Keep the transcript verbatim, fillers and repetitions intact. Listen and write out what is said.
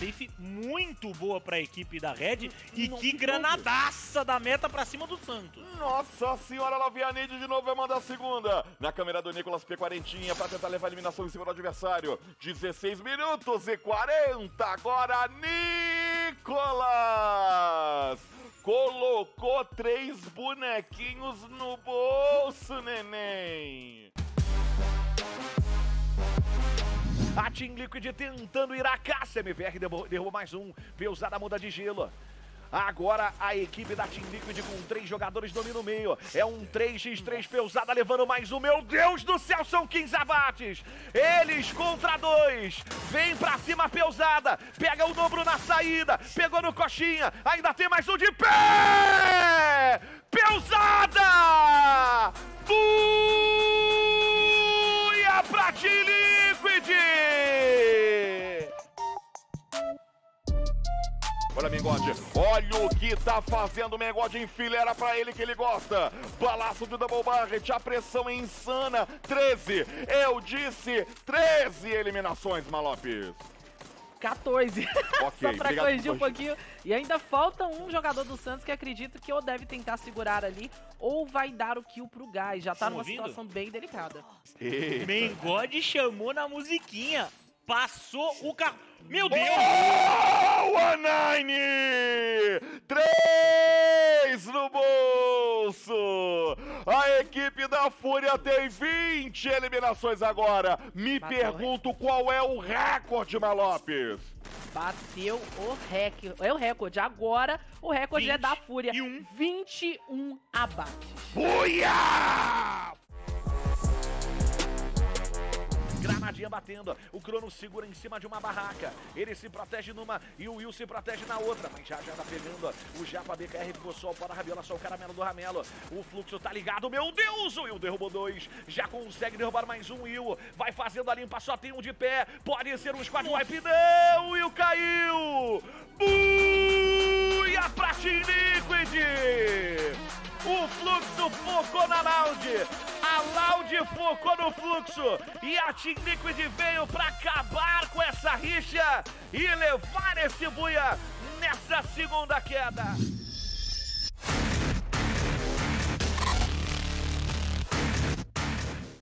safe muito boa pra equipe da Red. E não, que, que granadaça da meta pra cima do Santos. Nossa senhora, lá vem a Nid de novo, vai mandar a segunda. Na câmera do Nicolas P quarenta inha pra tentar levar a eliminação em cima do adversário. dezesseis minutos e quarenta. Agora Nicolas colocou três bonequinhos no bolso, neném. A Team Liquid tentando ir à caça. M V R derruba mais um. Pelzada muda de gelo. Agora a equipe da Team Liquid com três jogadores domina o meio. É um três contra três, Pelzada levando mais um. Meu Deus do céu, são quinze abates. Eles contra dois. Vem pra cima, Pelzada. Pega o dobro na saída. Pegou no coxinha. Ainda tem mais um de pé. Pelzada! Fúria pra Team Liquid! Olha Mengode, olha o que tá fazendo o Mengode, enfileira pra ele que ele gosta. Balaço do Double Barret, a pressão é insana. treze, eu disse treze eliminações, Malopes. quatorze, okay, só pra corrigir um pouquinho. E ainda falta um jogador do Santos que acredito que ou deve tentar segurar ali ou vai dar o kill pro Guy. Já tá Estão numa ouvindo? Situação bem delicada. Mengode chamou na musiquinha. Passou o carro. Meu Deus! Oh, one nine! três no bolso! A equipe da Fúria tem vinte eliminações agora. Me Bateu pergunto qual é o recorde, Malopes. Bateu o recorde. É o recorde. Agora o recorde é da Fúria. Um. vinte e um abates. Fúria! Granadinha batendo, o Crono segura em cima de uma barraca, ele se protege numa e o Will se protege na outra, mas já já tá pegando, o Japa B K R ficou só para a Ramelo, só o Caramelo do Ramelo, o Fluxo tá ligado, meu Deus, o Will derrubou dois, já consegue derrubar mais um, Will, vai fazendo a limpa, só tem um de pé, pode ser um squad wipe, não, o Will caiu, buia pra Team Liquid, o Fluxo focou na Laude, a Laude focou no Fluxo e a Team Liquid veio pra acabar com essa rixa e levar esse buia nessa segunda queda.